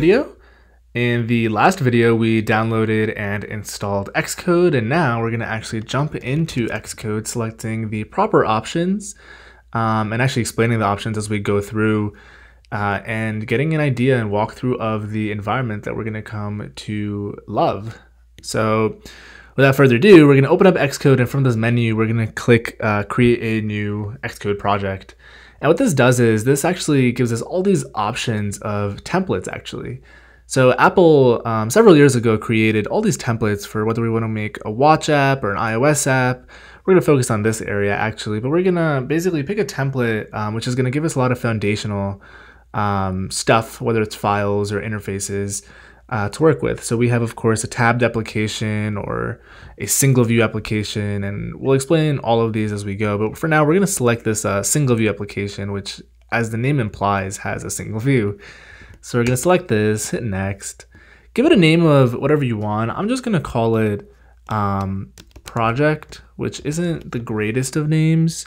video. In the last video, we downloaded and installed Xcode, and now we're gonna actually jump into Xcode, selecting the proper options, and actually explaining the options as we go through, and getting an idea and walkthrough of the environment that we're gonna come to love. So without further ado, we're gonna open up Xcode, and from this menu, we're gonna click create a new Xcode project. And what this does is this actually gives us all these options of templates actually. So Apple, several years ago, created all these templates for whether we want to make a watch app or an iOS app. We're going to focus on this area actually, but we're going to basically pick a template, which is going to give us a lot of foundational stuff, whether it's files or interfaces to work with. So we have, of course, a tabbed application or a single view application, and we'll explain all of these as we go. But for now, we're going to select this single view application, which, as the name implies, has a single view. So we're gonna select this, hit next, give it a name of whatever you want. I'm just gonna call it project, which isn't the greatest of names,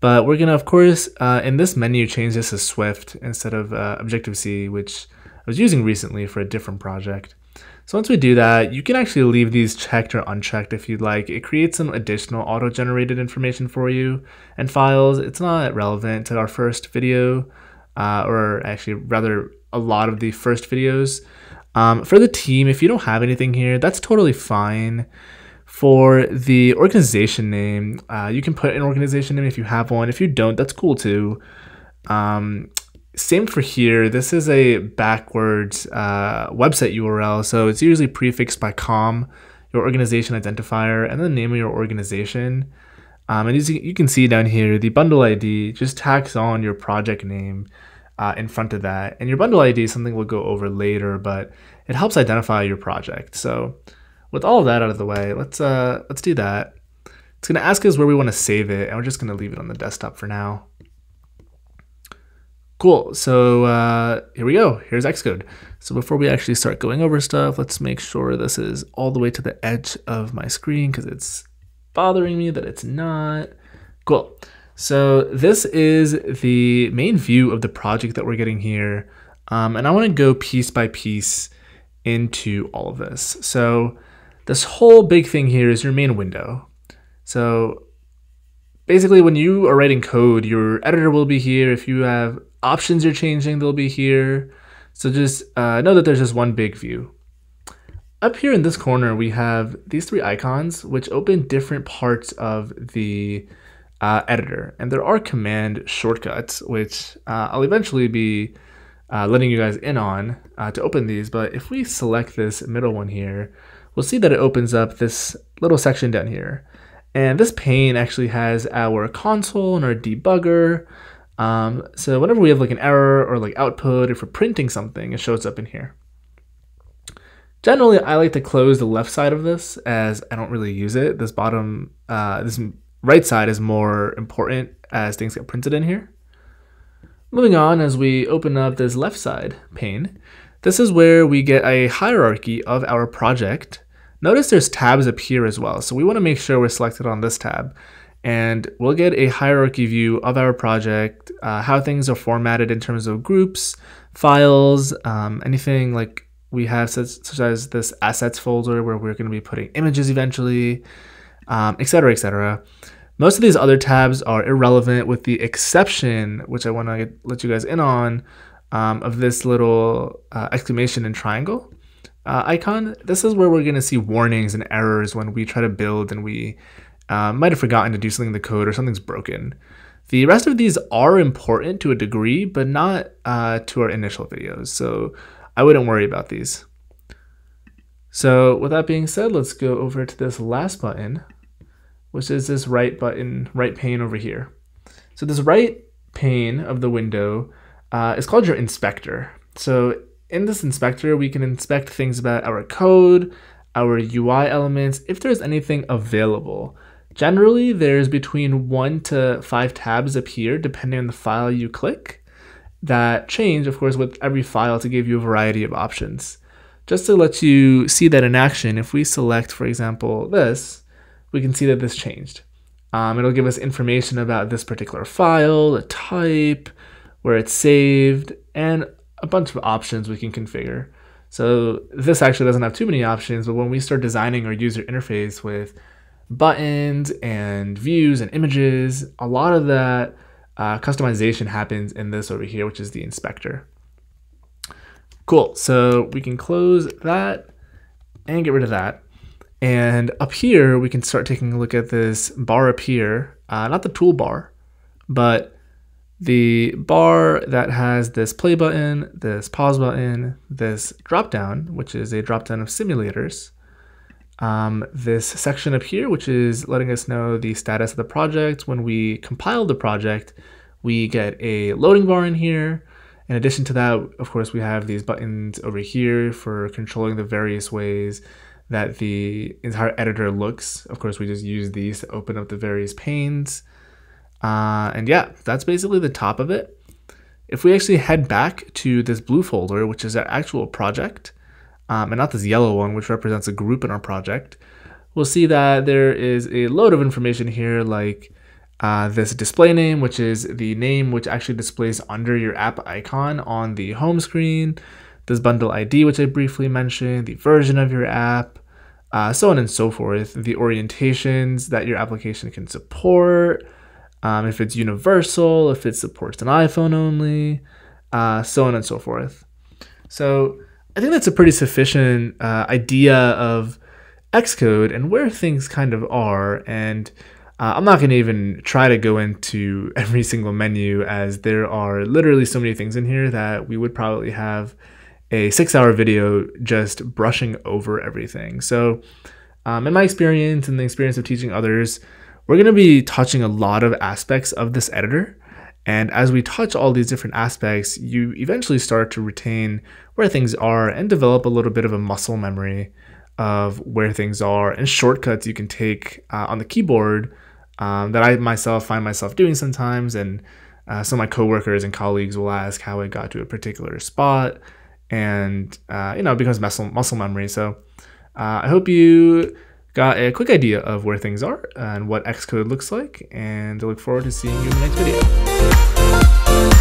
but we're gonna, of course, in this menu, change this to Swift instead of Objective-C, which I was using recently for a different project. So once we do that, you can actually leave these checked or unchecked if you'd like. It creates some additional auto-generated information for you and files. It's not relevant to our first video, or actually rather, a lot of the first videos. For the team, if you don't have anything here, that's totally fine. For the organization name, you can put an organization name if you have one. If you don't, that's cool too. Same for here. This is a backwards website URL, so it's usually prefixed by .com, your organization identifier, and the name of your organization. And as you can see down here, the bundle ID just tacks on your project name in front of that. And your bundle ID is something we'll go over later, but it helps identify your project. So with all of that out of the way, let's do that. It's gonna ask us where we wanna save it, and we're just gonna leave it on the desktop for now. Cool, so here we go, here's Xcode. So before we actually start going over stuff, let's make sure this is all the way to the edge of my screen, because it's bothering me that it's not. Cool. So this is the main view of the project that we're getting here. And I wanna go piece by piece into all of this. So this whole big thing here is your main window. So basically when you are writing code, your editor will be here. If you have options you're changing, they'll be here. So just know that there's just one big view. Up here in this corner, we have these three icons which open different parts of the editor, and there are command shortcuts which I'll eventually be letting you guys in on to open these. But if we select this middle one here, we'll see that it opens up this little section down here, and this pane actually has our console and our debugger. So whenever we have like an error or like output, if we're printing something, it shows up in here. Generally, I like to close the left side of this as I don't really use it. This bottom this right side is more important as things get printed in here. Moving on, as we open up this left side pane, this is where we get a hierarchy of our project. Notice there's tabs up here as well, so we want to make sure we're selected on this tab, and we'll get a hierarchy view of our project, how things are formatted in terms of groups, files, anything like we have such as this assets folder where we're going to be putting images eventually, etc., etc. Most of these other tabs are irrelevant, with the exception, which I want to let you guys in on, of this little exclamation and triangle icon. This is where we're going to see warnings and errors when we try to build and we might have forgotten to do something in the code or something's broken. The rest of these are important to a degree, but not to our initial videos, so I wouldn't worry about these. So with that being said, let's go over to this last button, which is this right button, right pane over here. So this right pane of the window is called your inspector. So in this inspector, we can inspect things about our code, our UI elements, if there's anything available. Generally, there's between 1 to 5 tabs up here, depending on the file you click, that change, of course, with every file to give you a variety of options. Just to let you see that in action, if we select, for example, this, we can see that this changed. It'll give us information about this particular file, the type, where it's saved, and a bunch of options we can configure. So this actually doesn't have too many options, but when we start designing our user interface with buttons and views and images, a lot of that customization happens in this over here, which is the inspector. Cool, so we can close that and get rid of that. And up here, we can start taking a look at this bar up here, not the toolbar, but the bar that has this play button, this pause button, this dropdown, which is a dropdown of simulators, this section up here, which is letting us know the status of the project. When we compile the project, we get a loading bar in here. In addition to that, of course, we have these buttons over here for controlling the various ways that the entire editor looks. Of course, we just use these to open up the various panes. And yeah, that's basically the top of it. If we actually head back to this blue folder, which is our actual project, and not this yellow one, which represents a group in our project, we'll see that there is a load of information here, like this display name, which is the name which actually displays under your app icon on the home screen, this bundle ID, which I briefly mentioned, the version of your app, so on and so forth, the orientations that your application can support, if it's universal, if it supports an iPhone only, so on and so forth. So I think that's a pretty sufficient idea of Xcode and where things kind of are. And I'm not going to even try to go into every single menu, as there are literally so many things in here that we would probably have a 6-hour video just brushing over everything. So in my experience and the experience of teaching others, we're going to be touching a lot of aspects of this editor. And as we touch all these different aspects, you eventually start to retain where things are and develop a little bit of a muscle memory of where things are and shortcuts you can take on the keyboard that I myself find myself doing sometimes. And some of my coworkers and colleagues will ask how I got to a particular spot, and you know, it becomes muscle memory. So I hope you got a quick idea of where things are and what Xcode looks like, and I look forward to seeing you in the next video.